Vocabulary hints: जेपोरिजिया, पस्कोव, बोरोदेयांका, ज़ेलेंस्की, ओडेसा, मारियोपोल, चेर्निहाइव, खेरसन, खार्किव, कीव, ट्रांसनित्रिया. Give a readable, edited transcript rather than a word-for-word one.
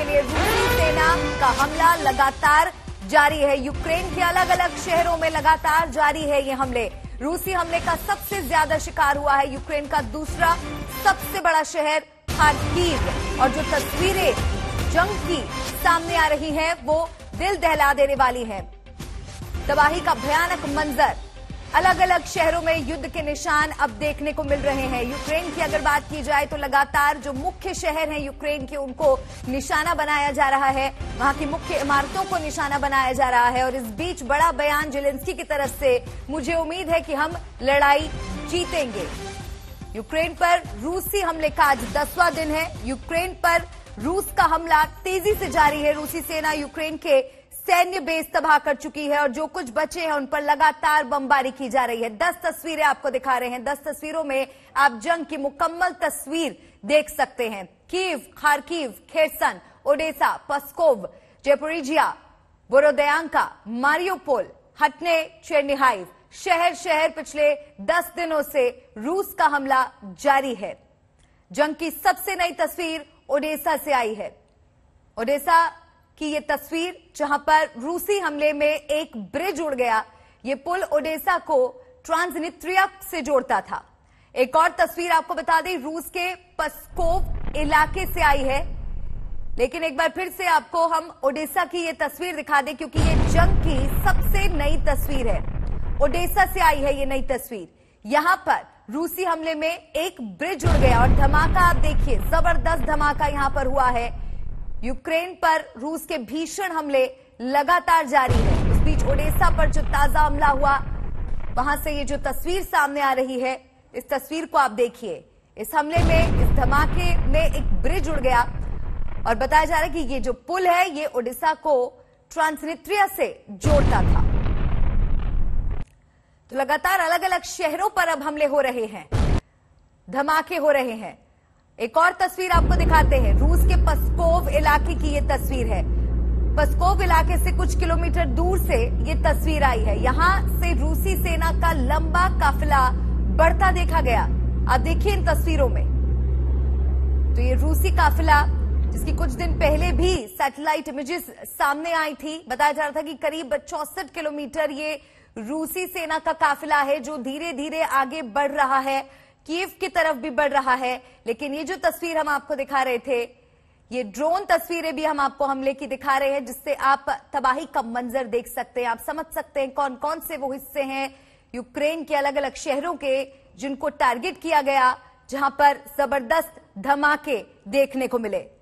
के लिए रूसी सेना का हमला लगातार जारी है। यूक्रेन के अलग अलग शहरों में लगातार जारी है ये हमले। रूसी हमले का सबसे ज्यादा शिकार हुआ है यूक्रेन का दूसरा सबसे बड़ा शहर खार्किव, और जो तस्वीरें जंग की सामने आ रही हैं वो दिल दहला देने वाली हैं। तबाही का भयानक मंजर, अलग अलग शहरों में युद्ध के निशान अब देखने को मिल रहे हैं। यूक्रेन की अगर बात की जाए तो लगातार जो मुख्य शहर हैं यूक्रेन के, उनको निशाना बनाया जा रहा है, वहां की मुख्य इमारतों को निशाना बनाया जा रहा है। और इस बीच बड़ा बयान ज़ेलेंस्की की तरफ से, मुझे उम्मीद है कि हम लड़ाई जीतेंगे। यूक्रेन पर रूसी हमले का आज 10वां दिन है। यूक्रेन पर रूस का हमला तेजी से जारी है। रूसी सेना यूक्रेन के सैन्य बेस तबाह कर चुकी है और जो कुछ बचे हैं उन पर लगातार बमबारी की जा रही है। 10 तस्वीरें आपको दिखा रहे हैं। 10 तस्वीरों में आप जंग की मुकम्मल तस्वीर देख सकते हैं। कीव, खार्किव, खेरसन, ओडेसा, पस्कोव, जेपोरिजिया, बोरोदेयांका, मारियोपोल, हटने, चेर्निहाइव, शहर शहर पिछले 10 दिनों से रूस का हमला जारी है। जंग की सबसे नई तस्वीर ओडेसा से आई है। ओडेसा कि ये तस्वीर जहां पर रूसी हमले में एक ब्रिज उड़ गया। ये पुल ओडेसा को ट्रांसनित्रिया से जोड़ता था। एक और तस्वीर आपको बता दें रूस के पस्कोव इलाके से आई है। लेकिन एक बार फिर से आपको हम ओडेसा की ये तस्वीर दिखा दें क्योंकि ये जंग की सबसे नई तस्वीर है। ओडेसा से आई है ये नई तस्वीर। यहां पर रूसी हमले में एक ब्रिज उड़ गया और धमाका आप देखिए, जबरदस्त धमाका यहां पर हुआ है। यूक्रेन पर रूस के भीषण हमले लगातार जारी है। उस बीच ओडेसा पर जो ताजा हमला हुआ, वहां से ये जो तस्वीर सामने आ रही है, इस तस्वीर को आप देखिए। इस हमले में, इस धमाके में एक ब्रिज उड़ गया और बताया जा रहा है कि ये जो पुल है ये ओडेसा को ट्रांसनित्रिया से जोड़ता था। तो लगातार अलग अलग शहरों पर अब हमले हो रहे हैं, धमाके हो रहे हैं। एक और तस्वीर आपको दिखाते हैं। रूस के पस्कोव इलाके की ये तस्वीर है। पस्कोव इलाके से कुछ किलोमीटर दूर से ये तस्वीर आई है। यहाँ से रूसी सेना का लंबा काफिला बढ़ता देखा गया। आप देखिए इन तस्वीरों में, तो ये रूसी काफिला जिसकी कुछ दिन पहले भी सैटेलाइट इमेजेस सामने आई थी, बताया जा रहा था कि करीब 64 किलोमीटर ये रूसी सेना का काफिला है जो धीरे धीरे आगे बढ़ रहा है, कीव की तरफ भी बढ़ रहा है। लेकिन ये जो तस्वीर हम आपको दिखा रहे थे, ये ड्रोन तस्वीरें भी हम आपको हमले की दिखा रहे हैं, जिससे आप तबाही का मंजर देख सकते हैं। आप समझ सकते हैं कौन कौन से वो हिस्से हैं यूक्रेन के अलग अलग शहरों के जिनको टारगेट किया गया, जहां पर जबरदस्त धमाके देखने को मिले।